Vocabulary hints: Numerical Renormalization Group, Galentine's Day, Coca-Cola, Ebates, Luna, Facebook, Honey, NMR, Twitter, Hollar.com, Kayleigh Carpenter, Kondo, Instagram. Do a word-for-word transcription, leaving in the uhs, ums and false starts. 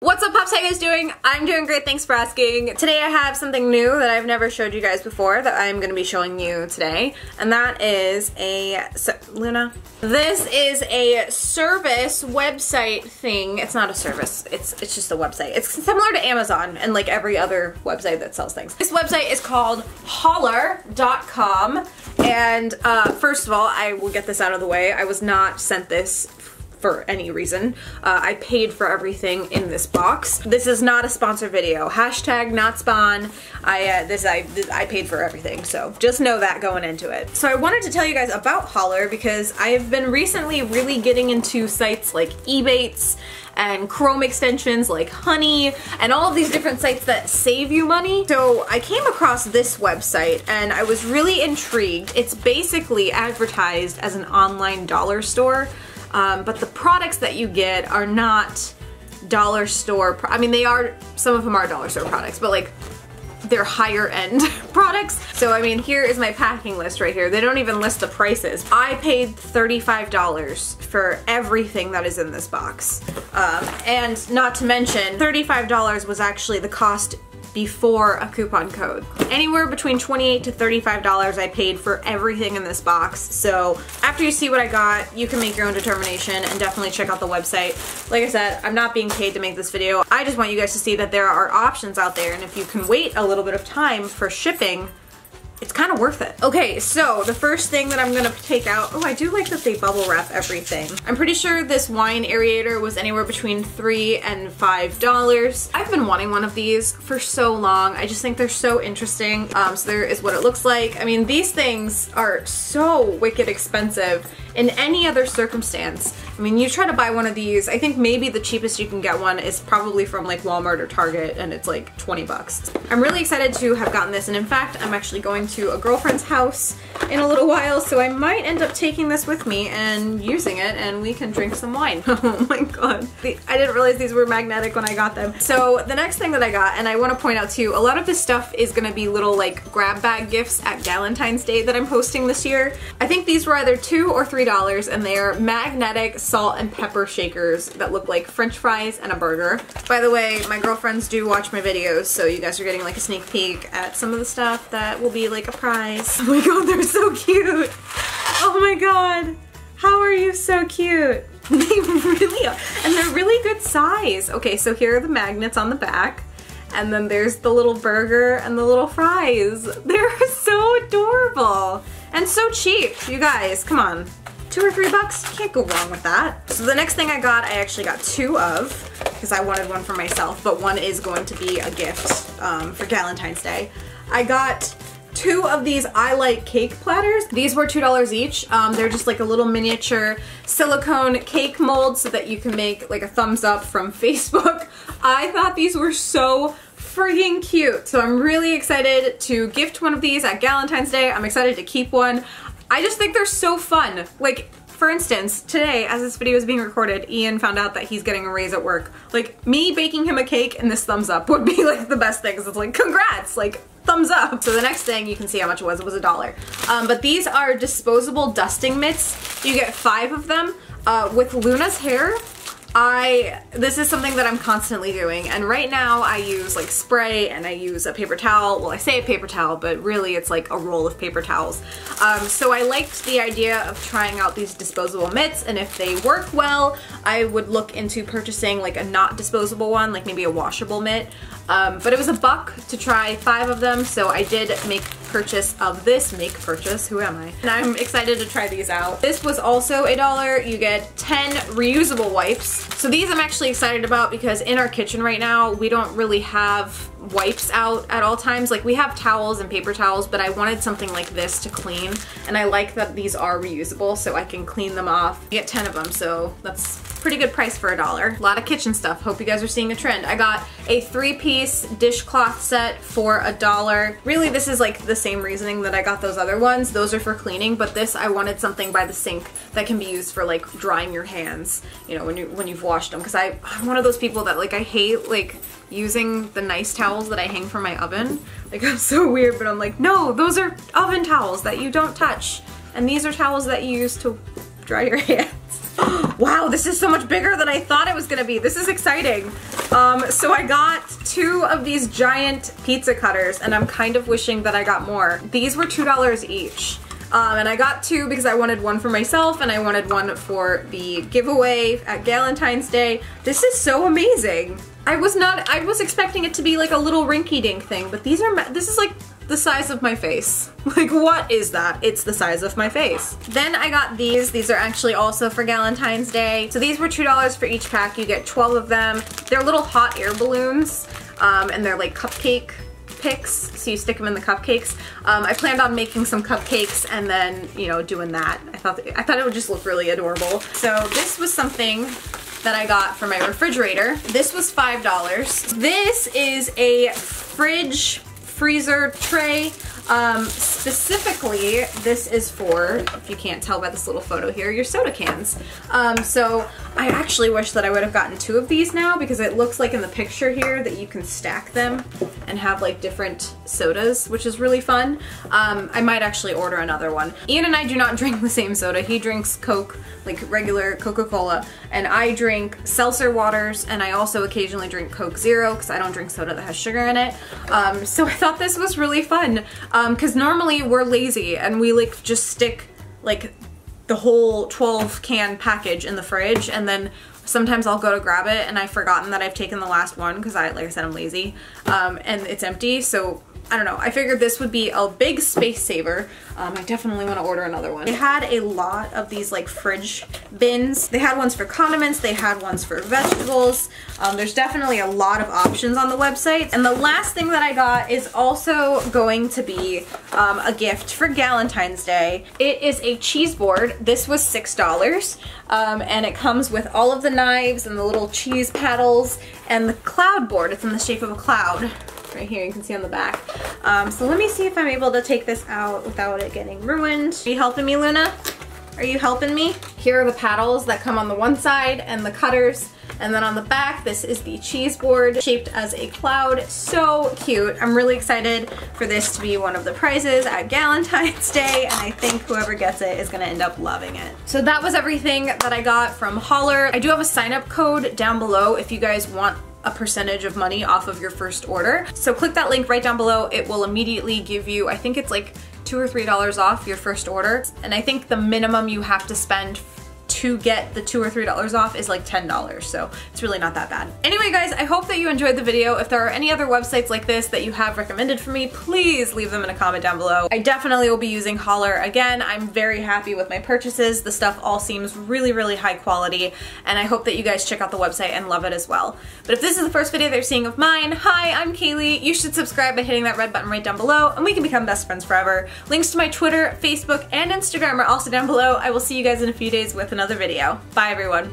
What's up, Pops? How you guys doing? I'm doing great, thanks for asking. Today I have something new that I've never showed you guys before that I'm gonna be showing you today, and that is a, so, Luna? This is a service website thing. It's not a service, it's, it's just a website. It's similar to Amazon and like every other website that sells things. This website is called Hollar dot com, and uh, first of all, I will get this out of the way. I was not sent this for any reason. Uh, I paid for everything in this box. This is not a sponsored video. Hashtag not spawn. I, uh, this, I, this, I paid for everything, so just know that going into it. So I wanted to tell you guys about Hollar because I have been recently really getting into sites like Ebates and Chrome extensions like Honey and all of these different sites that save you money. So I came across this website and I was really intrigued. It's basically advertised as an online dollar store. Um, but the products that you get are not dollar store, pro I mean they are, some of them are dollar store products, but like they're higher end products. So I mean, here is my packing list right here. They don't even list the prices. I paid thirty-five dollars for everything that is in this box. Um, and not to mention, thirty-five dollars was actually the cost before a coupon code. Anywhere between twenty-eight to thirty-five dollars I paid for everything in this box. So after you see what I got, you can make your own determination and definitely check out the website. Like I said, I'm not being paid to make this video. I just want you guys to see that there are options out there, and if you can wait a little bit of time for shipping, it's kind of worth it. Okay, so the first thing that I'm gonna take out, oh, I do like that they bubble wrap everything. I'm pretty sure this wine aerator was anywhere between three and five dollars. I've been wanting one of these for so long. I just think they're so interesting. Um, so there is what it looks like. I mean, these things are so wicked expensive in any other circumstance. I mean, you try to buy one of these, I think maybe the cheapest you can get one is probably from like Walmart or Target, and it's like twenty bucks. I'm really excited to have gotten this, and in fact, I'm actually going to a girlfriend's house in a little while, so I might end up taking this with me and using it, and we can drink some wine. Oh my god. The, I didn't realize these were magnetic when I got them. So the next thing that I got, and I want to point out too, a lot of this stuff is gonna be little like grab bag gifts at Galentine's Day that I'm hosting this year. I think these were either two or three dollars, and they are magnetic salt and pepper shakers that look like french fries and a burger. By the way, my girlfriends do watch my videos, so you guys are getting like a sneak peek at some of the stuff that will be like a prize. Oh my god, they're so cute! Oh my god! How are you so cute? They really are, and they're really good size. Okay, so here are the magnets on the back, and then there's the little burger and the little fries. They're so adorable! And so cheap, you guys, come on. Two or three bucks, can't go wrong with that. So the next thing I got, I actually got two of, because I wanted one for myself, but one is going to be a gift um, for Galentine's Day. I got two of these I Like Cake platters. These were two dollars each. Um, they're just like a little miniature silicone cake mold so that you can make like a thumbs up from Facebook. I thought these were so freaking cute. So I'm really excited to gift one of these at Galentine's Day. I'm excited to keep one. I just think they're so fun. Like, for instance, today, as this video is being recorded, Ian found out that he's getting a raise at work. Like, me baking him a cake and this thumbs up would be like the best thing, because it's like, congrats, like, thumbs up. So the next thing, you can see how much it was, it was a dollar. Um, but these are disposable dusting mitts. You get five of them. Uh, with Luna's hair, I, this is something that I'm constantly doing, and right now I use like spray and I use a paper towel. Well, I say a paper towel, but really it's like a roll of paper towels. Um, so I liked the idea of trying out these disposable mitts, and if they work well, I would look into purchasing like a not disposable one, like maybe a washable mitt. Um, but it was a buck to try five of them, so I did make purchase of this, make purchase, who am I? And I'm excited to try these out. This was also a dollar. You get ten reusable wipes. So these I'm actually excited about because in our kitchen right now, we don't really have wipes out at all times. Like, we have towels and paper towels, but I wanted something like this to clean, and I like that these are reusable so I can clean them off. You get ten of them, so that's pretty good price for a dollar. A lot of kitchen stuff. Hope you guys are seeing a trend. I got a three-piece dishcloth set for a dollar. Really, this is like the same reasoning that I got those other ones. Those are for cleaning, but this, I wanted something by the sink that can be used for like drying your hands, you know, when, you, when you've washed them, because I, I'm one of those people that like, I hate like using the nice towels that I hang from my oven. Like, I'm so weird, but I'm like, no, those are oven towels that you don't touch, and these are towels that you use to Dry your hands. Wow, this is so much bigger than I thought it was gonna be. This is exciting. Um, so I got two of these giant pizza cutters, and I'm kind of wishing that I got more. These were two dollars each. Um, and I got two because I wanted one for myself and I wanted one for the giveaway at Galentine's Day. This is so amazing. I was not, I was expecting it to be like a little rinky-dink thing, but these are, this is like the size of my face. Like, what is that? It's the size of my face. Then I got these. These are actually also for Galentine's Day. So these were two dollars for each pack. You get twelve of them. They're little hot air balloons, um, and they're like cupcake picks, so you stick them in the cupcakes. Um, I planned on making some cupcakes and then, you know, doing that. I thought that, I thought it would just look really adorable. So this was something that I got for my refrigerator. This was five dollars. This is a fridge freezer tray. Um, specifically, this is for, if you can't tell by this little photo here, your soda cans. Um, so I actually wish that I would have gotten two of these now, because it looks like in the picture here that you can stack them and have like different sodas, which is really fun. Um, I might actually order another one. Ian and I do not drink the same soda. He drinks Coke, like regular Coca-Cola, and I drink seltzer waters, and I also occasionally drink Coke Zero, because I don't drink soda that has sugar in it. Um, so I thought this was really fun. Um, because normally we're lazy and we like just stick like the whole twelve can package in the fridge, and then sometimes I'll go to grab it and I've forgotten that I've taken the last one because I, like I said, I'm lazy, um, and it's empty. So I don't know, I figured this would be a big space saver. Um, I definitely want to order another one. They had a lot of these like fridge bins. They had ones for condiments, they had ones for vegetables. Um, there's definitely a lot of options on the website. And the last thing that I got is also going to be um, a gift for Galentine's Day. It is a cheese board. This was six dollars, um, and it comes with all of the knives and the little cheese paddles and the cloud board. It's in the shape of a cloud. Right here, you can see on the back. Um, so let me see if I'm able to take this out without it getting ruined. Are you helping me, Luna? Are you helping me? Here are the paddles that come on the one side and the cutters. And then on the back, this is the cheese board shaped as a cloud. So cute. I'm really excited for this to be one of the prizes at Galentine's Day, and I think whoever gets it is gonna end up loving it. So that was everything that I got from Hollar. I do have a sign-up code down below if you guys want a percentage of money off of your first order. So click that link right down below. It will immediately give you, I think it's like two or three dollars off your first order. And I think the minimum you have to spend to get the two or three dollars off is like ten dollars, so it's really not that bad. Anyway guys, I hope that you enjoyed the video. If there are any other websites like this that you have recommended for me, please leave them in a comment down below. I definitely will be using Hollar again. I'm very happy with my purchases. The stuff all seems really, really high quality, and I hope that you guys check out the website and love it as well. But if this is the first video they're seeing of mine, hi, I'm Kaylee. You should subscribe by hitting that red button right down below, and we can become best friends forever. Links to my Twitter, Facebook, and Instagram are also down below. I will see you guys in a few days with another video. Bye everyone.